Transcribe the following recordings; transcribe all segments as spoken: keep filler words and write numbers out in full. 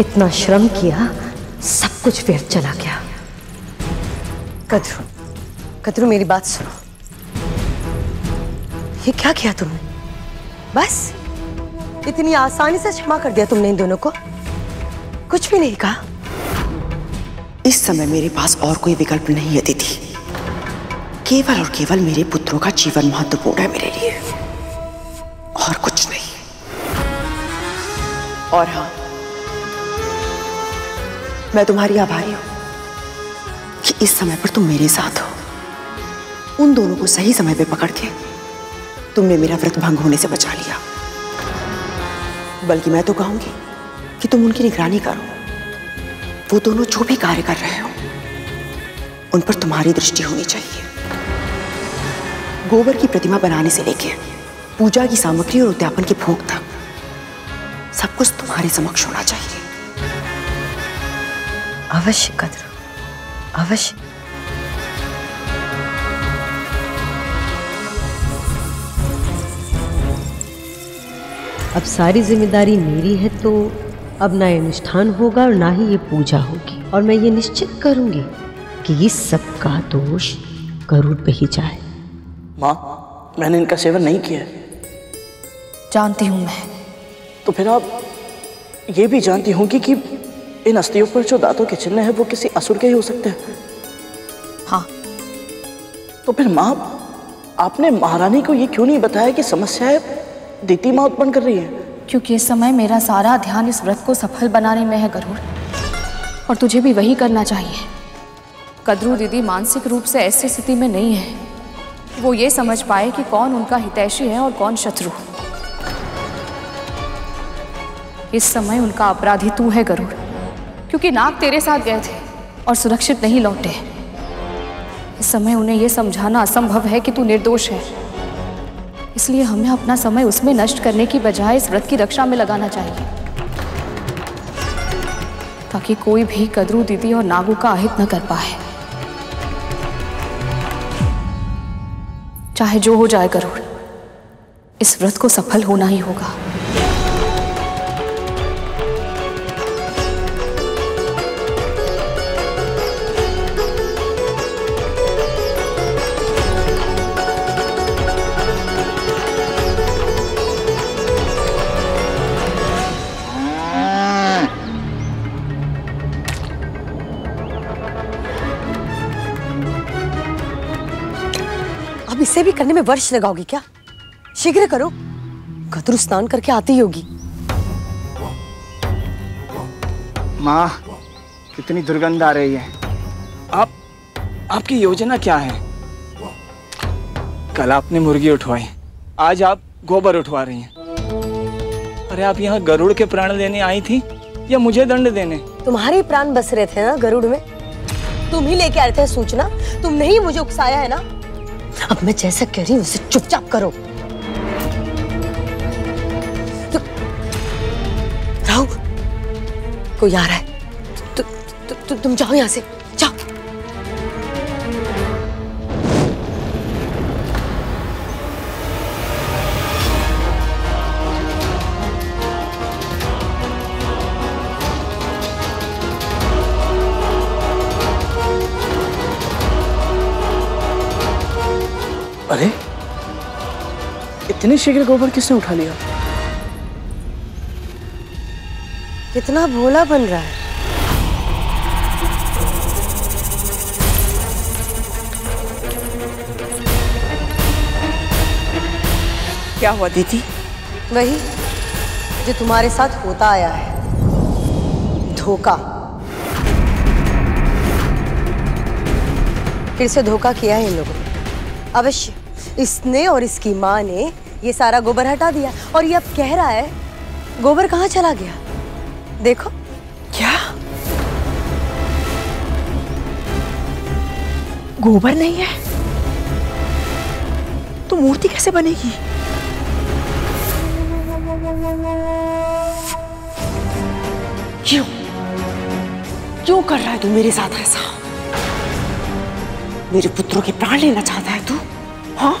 इतना श्रम किया, सब कुछ व्यर्थ चला गया। कद्रू, कद्रू मेरी बात सुनो। ये क्या किया तुमने? बस इतनी आसानी से क्षमा कर दिया तुमने इन दोनों को? कुछ भी नहीं कहा? इस समय मेरे पास और कोई विकल्प नहीं है दीदी। केवल और केवल मेरे पुत्रों का जीवन महत्वपूर्ण है मेरे लिए, और कुछ नहीं। और हाँ, मैं तुम्हारी आभारी हूं कि इस समय पर तुम मेरे साथ हो। उन दोनों को सही समय पे पकड़ के तुमने मेरा व्रत भंग होने से बचा लिया। बल्कि मैं तो कहूंगी कि तुम उनकी निगरानी करो। वो दोनों जो भी कार्य कर रहे हो उन पर तुम्हारी दृष्टि होनी चाहिए। गोबर की प्रतिमा बनाने से लेके पूजा की सामग्री और उद्यापन के भोग तक सब कुछ तुम्हारे समक्ष होना चाहिए। अवश्य कद्रू, अवश्य। अब सारी जिम्मेदारी मेरी है, तो अब ना ये अनुष्ठान होगा और ना ही ये पूजा होगी। और मैं ये निश्चित करूंगी कि ये सबका दोष गरुड़ पे ही जाए। माँ, मैंने इनका सेवन नहीं किया। जानती हूँ मैं। तो फिर आप ये भी जानती होंगी कि इन अस्थियों पर जो दांतों के चिन्ह हैं वो किसी असुर के ही हो सकते हैं। हाँ। तो फिर माँ, आपने महारानी को ये क्यों नहीं बताया कि समस्याएं दीति माँ उत्पन्न कर रही है? क्योंकि इस समय मेरा सारा ध्यान इस व्रत को सफल बनाने में है गरुड़, और तुझे भी वही करना चाहिए। कद्रू दीदी मानसिक रूप से ऐसी स्थिति में नहीं है वो ये समझ पाए कि कौन उनका हितैषी है और कौन शत्रु। इस समय उनका अपराधी तू है गरुड़, क्योंकि नाग तेरे साथ गए थे और सुरक्षित नहीं लौटे। इस समय उन्हें यह समझाना असंभव है कि तू निर्दोष है, इसलिए हमें अपना समय उसमें नष्ट करने की बजाय इस व्रत की रक्षा में लगाना चाहिए, ताकि कोई भी कद्रू दीदी और नागू का अहित न कर पाए, चाहे जो हो जाए। गरुड़, इस व्रत को सफल होना ही होगा। अब इसे भी करने में वर्ष लगाओगी क्या? शीघ्र करो, कद्रू स्नान करके आती ही होगी। माँ, कितनी दुर्गंध आ रही है। आप, आपकी योजना क्या है? कल आपने मुर्गी उठवाई, आज आप गोबर उठवा रही हैं। अरे आप यहाँ गरुड़ के प्राण लेने आई थी या मुझे दंड देने? तुम्हारे प्राण बस रहे थे ना गरुड़ में। तुम ही लेके आ रहे थे सूचना। तुमने ही मुझे उकसाया है ना। अब मैं जैसा कह रही हूं उसे चुपचाप करो। तो, राहु, कोई आ रहा है। तु, तु, तु, तुम जाओ यहां से, जाओ। अरे, इतने शीघ्र गोबर किसने उठा लिया? कितना भोला बन रहा है। क्या हुआ दीदी? वही जो तुम्हारे साथ होता आया है, धोखा। फिर से धोखा किया है इन लोगों ने। अवश्य इसने और इसकी माँ ने ये सारा गोबर हटा दिया, और ये अब कह रहा है गोबर कहाँ चला गया। देखो क्या गोबर नहीं है तो मूर्ति कैसे बनेगी? क्यों क्यों कर रहा है तू मेरे साथ ऐसा? मेरे पुत्रों के प्राण लेना चाहता है तू? हाँ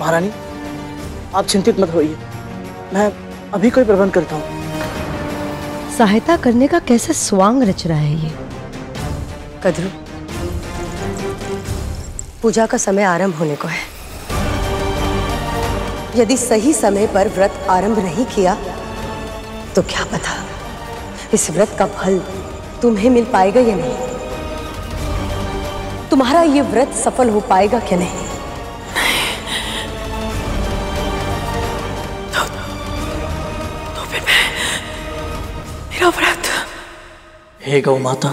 महारानी, आप चिंतित मत होइए, मैं अभी कोई प्रबंध करता हूँ। सहायता करने का कैसे स्वांग रच रहा है ये। कद्रू, पूजा का समय आरंभ होने को है। यदि सही समय पर व्रत आरंभ नहीं किया तो क्या पता इस व्रत का फल तुम्हें मिल पाएगा या नहीं, तुम्हारा ये व्रत सफल हो पाएगा क्या नहीं। तो, तो फिर मैं मेरा व्रत। हे गौ माता,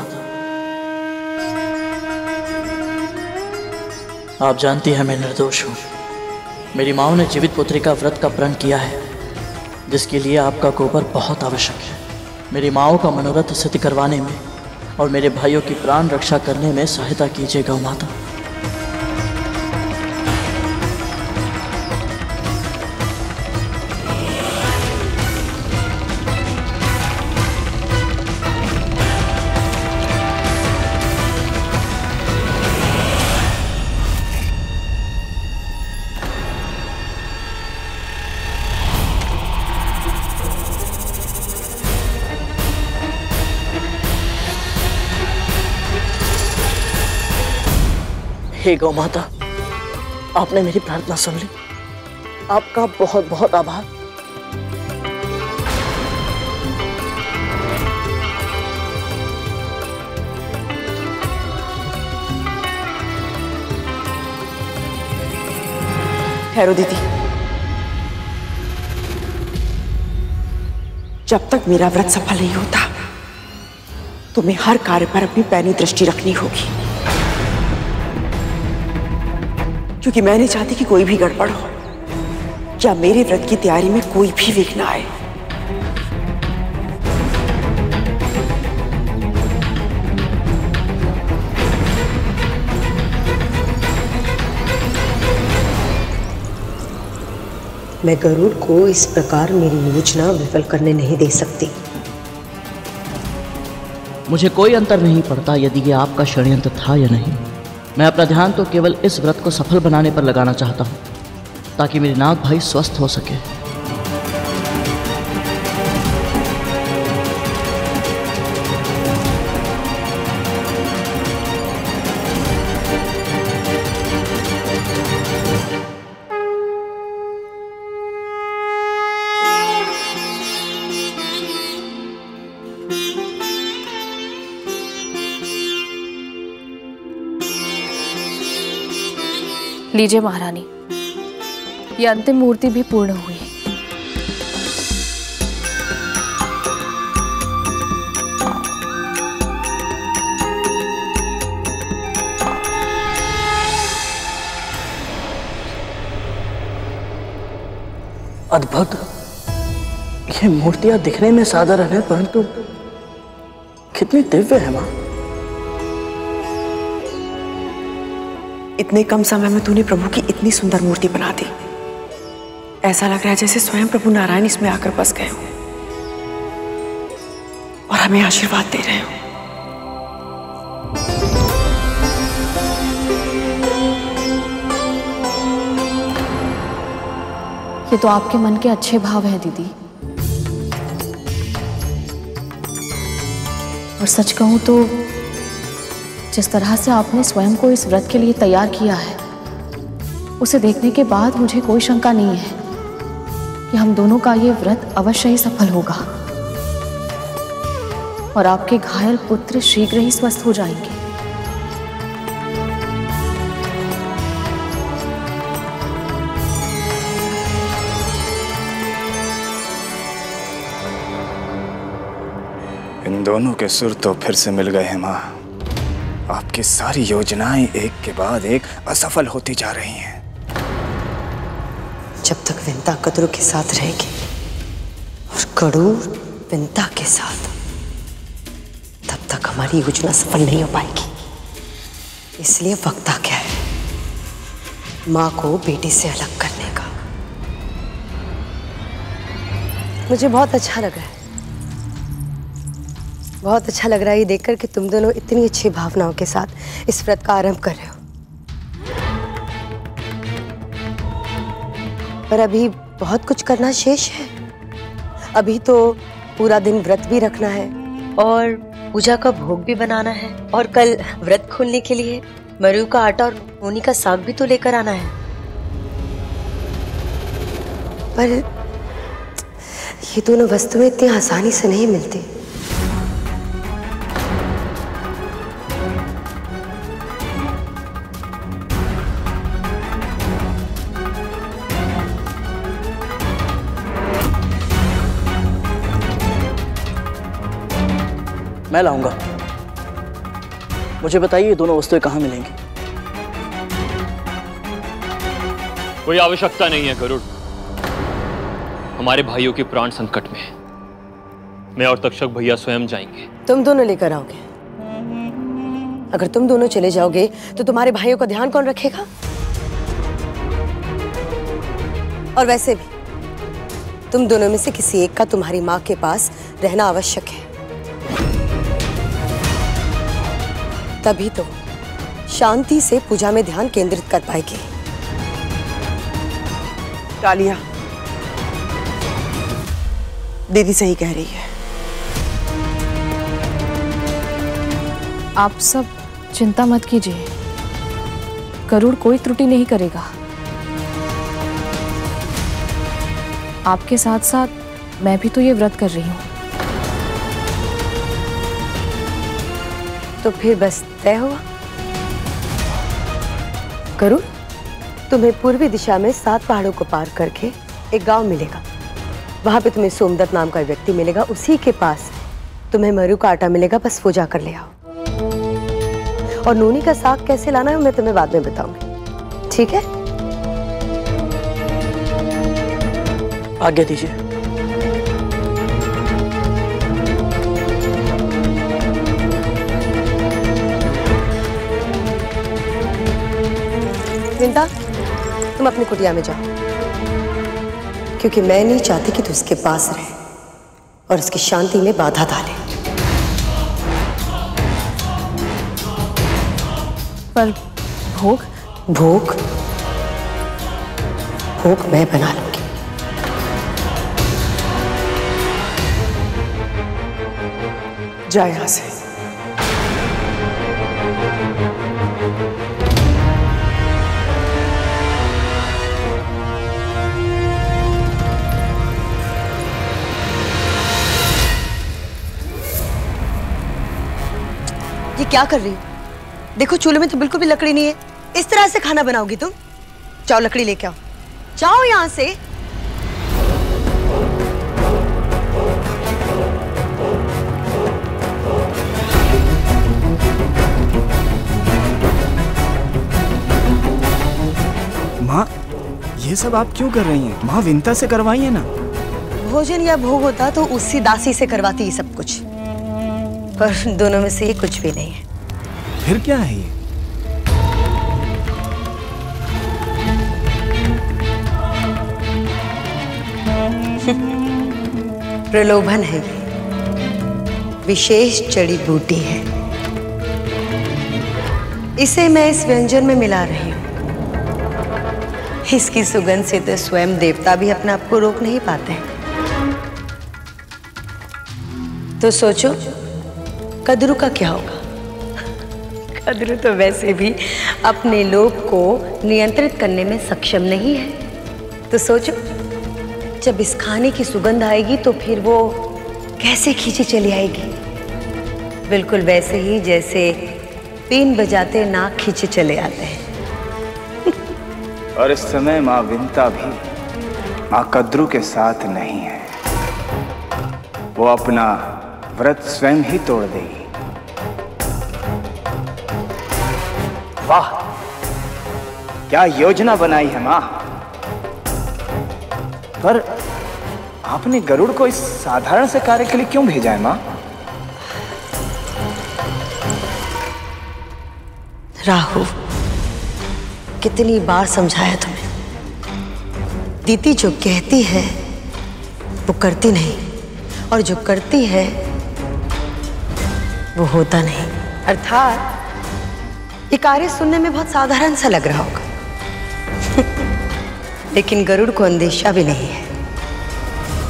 आप जानती हैं मैं निर्दोष हूँ। मेरी माँ ने जीवित पुत्री का व्रत का प्रण किया है, जिसके लिए आपका गोबर बहुत आवश्यक है। मेरी माँ का मनोरथ सिद्ध करवाने में और मेरे भाइयों की प्राण रक्षा करने में सहायता कीजिए गौ माता। हे गौ माता, आपने मेरी प्रार्थना सुन ली, आपका बहुत बहुत आभार। खैरो दीदी, जब तक मेरा व्रत सफल नहीं होता तुम्हें हर कार्य पर अपनी पैनी दृष्टि रखनी होगी, क्योंकि मैं नहीं चाहती कि कोई भी गड़बड़ हो या मेरे व्रत की तैयारी में कोई भी विघ्न आए। मैं गरुड़ को इस प्रकार मेरी योजना विफल करने नहीं दे सकती। मुझे कोई अंतर नहीं पड़ता यदि ये आपका षड्यंत्र था या नहीं। मैं अपना ध्यान तो केवल इस व्रत को सफल बनाने पर लगाना चाहता हूँ, ताकि मेरे नाग भाई स्वस्थ हो सके। लीजिए महारानी, यह अंतिम मूर्ति भी पूर्ण हुई। अद्भुत, ये मूर्तियां दिखने में साधारण है परंतु कितनी दिव्य है मां। इतने कम समय में तूने प्रभु की इतनी सुंदर मूर्ति बना दी, ऐसा लग रहा है जैसे स्वयं प्रभु नारायण इसमें आकर बस गए हो और हमें आशीर्वाद दे रहे हो। ये तो आपके मन के अच्छे भाव हैं दीदी, और सच कहूं तो जिस तरह से आपने स्वयं को इस व्रत के लिए तैयार किया है, उसे देखने के बाद मुझे कोई शंका नहीं है कि हम दोनों का ये व्रत अवश्य ही सफल होगा और आपके घायल पुत्र शीघ्र ही स्वस्थ हो जाएंगे। इन दोनों के सुर तो फिर से मिल गए हैं माँ। आपकी सारी योजनाएं एक के बाद एक असफल होती जा रही हैं। जब तक विंता कद्रू के साथ रहेगी और करूर विंता के साथ, तब तक हमारी योजना सफल नहीं हो पाएगी। इसलिए वक्त आ गया है माँ को बेटी से अलग करने का। मुझे बहुत अच्छा लगा है, बहुत अच्छा लग रहा है ये देखकर कि तुम दोनों इतनी अच्छी भावनाओं के साथ इस व्रत का आरंभ कर रहे हो। पर अभी बहुत कुछ करना शेष है। अभी तो पूरा दिन व्रत भी रखना है और पूजा का भोग भी बनाना है, और कल व्रत खोलने के लिए मरुआ का आटा और मूंग का साग भी तो लेकर आना है। पर ये दोनों वस्तुएं इतनी आसानी से नहीं मिलती। मैं लाऊंगा। मुझे बताइए ये दोनों वस्तुएं कहां मिलेंगी? कोई आवश्यकता नहीं है गरुड़, हमारे भाइयों के प्राण संकट में है। मैं और तक्षक भैया स्वयं जाएंगे। तुम दोनों लेकर आओगे? अगर तुम दोनों चले जाओगे तो तुम्हारे भाइयों का ध्यान कौन रखेगा? और वैसे भी तुम दोनों में से किसी एक का तुम्हारी माँ के पास रहना आवश्यक है, तभी तो शांति से पूजा में ध्यान केंद्रित कर पाएगी। कालिया, दीदी सही कह रही है। आप सब चिंता मत कीजिए, गरुड़ कोई त्रुटि नहीं करेगा। आपके साथ साथ मैं भी तो ये व्रत कर रही हूँ। तो फिर बस तय हुआ। गरुड़, तुम्हें पूर्वी दिशा में सात पहाड़ों को पार करके एक गांव मिलेगा। वहां पे तुम्हें सोमदत्त नाम का व्यक्ति मिलेगा, उसी के पास तुम्हें मरू का आटा मिलेगा, बस पूजा कर ले आओ। और नूनी का साग कैसे लाना है मैं तुम्हें बाद में बताऊंगी, ठीक है? आज्ञा दीजिए। विंदा, तुम अपनी कुटिया में जाओ, क्योंकि मैं नहीं चाहती कि तू इसके पास रहे और इसकी शांति में बाधा डाले। पर भोग भोग भोग मैं बना लूंगी। जा यहां से। ये क्या कर रही हो? देखो चूल्हे में तो बिल्कुल भी लकड़ी नहीं है, इस तरह से खाना बनाओगी तुम? जाओ लकड़ी लेके आओ, जाओ यहाँ से। माँ, ये सब आप क्यों कर रही हैं? माँ विनता से करवाई है ना। भोजन या भोग होता तो उससे दासी से करवाती ये सब कुछ, पर दोनों में से ये कुछ भी नहीं है। फिर क्या है ये? प्रलोभन है, विशेष जड़ी बूटी है, इसे मैं इस व्यंजन में मिला रही हूं। इसकी सुगंध से तो स्वयं देवता भी अपने आप को रोक नहीं पाते। तो सोचो कद्रू का क्या होगा? कद्रू तो वैसे भी अपने लोभ को नियंत्रित करने में सक्षम नहीं है, तो सोचो जब इस खाने की सुगंध आएगी तो फिर वो कैसे खींची चली आएगी, बिल्कुल वैसे ही जैसे बीन बजाते नाक खींचे चले आते हैं। और इस समय माँ विनता भी माँ कद्रू के साथ नहीं है, वो अपना व्रत स्वयं ही तोड़ देगी। वाह, क्या योजना बनाई है माँ! पर आपने गरुड़ को इस साधारण से कार्य के लिए क्यों भेजा है माँ? राहु, कितनी बार समझाया तुम्हें, दीदी जो कहती है वो करती नहीं, और जो करती है वो होता नहीं। अर्थात ये कार्य सुनने में बहुत साधारण सा लग रहा होगा, लेकिन गरुड़ को अंदेशा भी नहीं है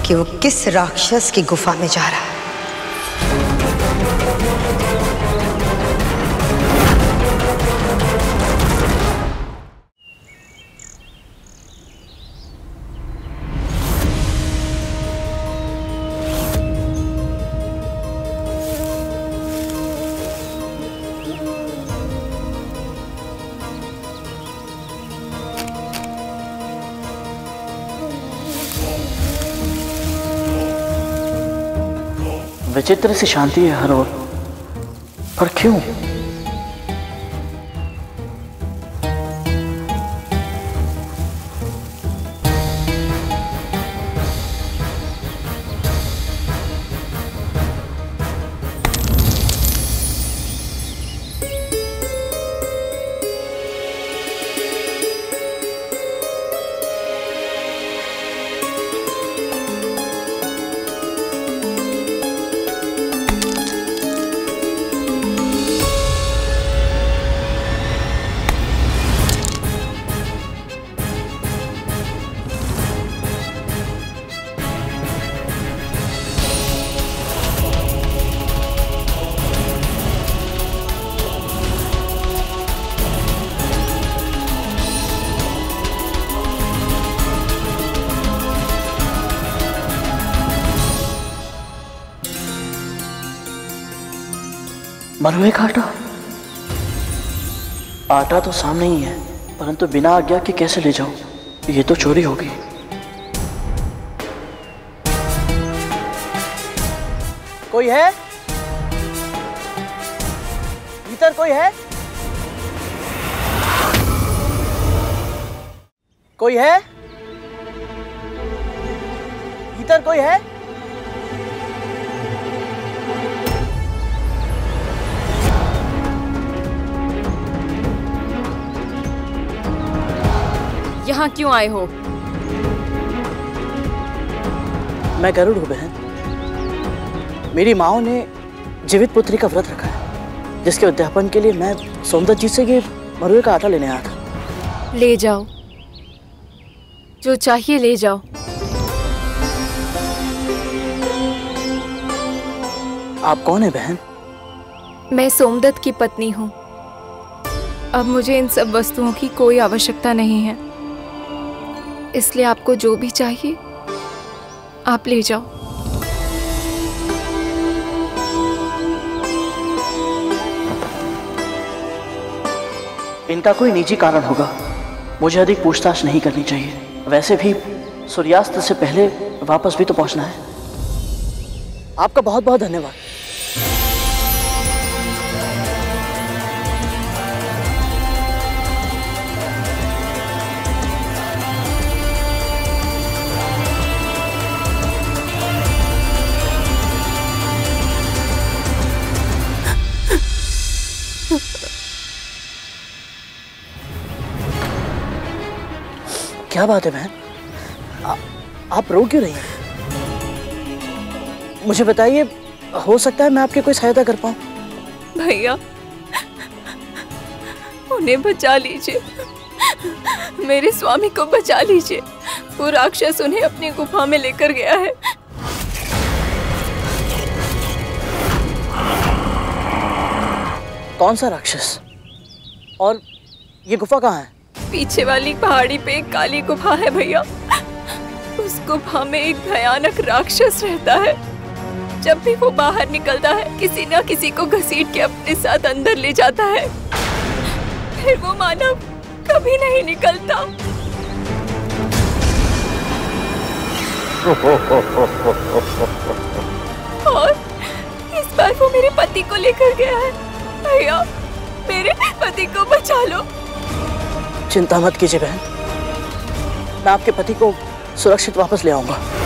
कि वो किस राक्षस की गुफा में जा रहा है। विचित्र सी शांति है हर ओर, पर क्यों? मरुए का आटा आटा तो सामने ही है, परंतु बिना आज्ञा के कैसे ले जाऊं? ये तो चोरी होगी। कोई है भीतर? कोई है? कोई है भीतर? कोई है? यहाँ क्यों आए हो? मैं गरुड़ हूँ बहन। मेरी माओ ने जीवित पुत्री का व्रत रखा है, जिसके उद्यापन के लिए मैं सोमदत्त जी से ये मरुए का आटा लेने आया था। ले जाओ, जो चाहिए ले जाओ। आप कौन है बहन? मैं सोमदत्त की पत्नी हूँ। अब मुझे इन सब वस्तुओं की कोई आवश्यकता नहीं है, इसलिए आपको जो भी चाहिए आप ले जाओ। इनका कोई निजी कारण होगा, मुझे अधिक पूछताछ नहीं करनी चाहिए। वैसे भी सूर्यास्त से पहले वापस भी तो पहुंचना है। आपका बहुत बहुत धन्यवाद। क्या बात है बहन, आप रो क्यों रही हैं? मुझे बताइए, हो सकता है मैं आपकी कोई सहायता कर पाऊं। भैया, उन्हें बचा लीजिए, मेरे स्वामी को बचा लीजिए। वो राक्षस उन्हें अपनी गुफा में लेकर गया है। कौन सा राक्षस, और ये गुफा कहाँ है? पीछे वाली पहाड़ी पे एक काली गुफा है भैया। उस गुफा में एक भयानक राक्षस रहता है। जब भी वो बाहर निकलता है, किसी ना किसी को घसीट के अपने साथ अंदर ले जाता है। फिर वो मानव कभी नहीं निकलता। और इस बार वो मेरे पति को लेकर गया है। भैया, मेरे पति को बचा लो। चिंता मत कीजिए बहन, मैं आपके पति को सुरक्षित वापस ले आऊंगा।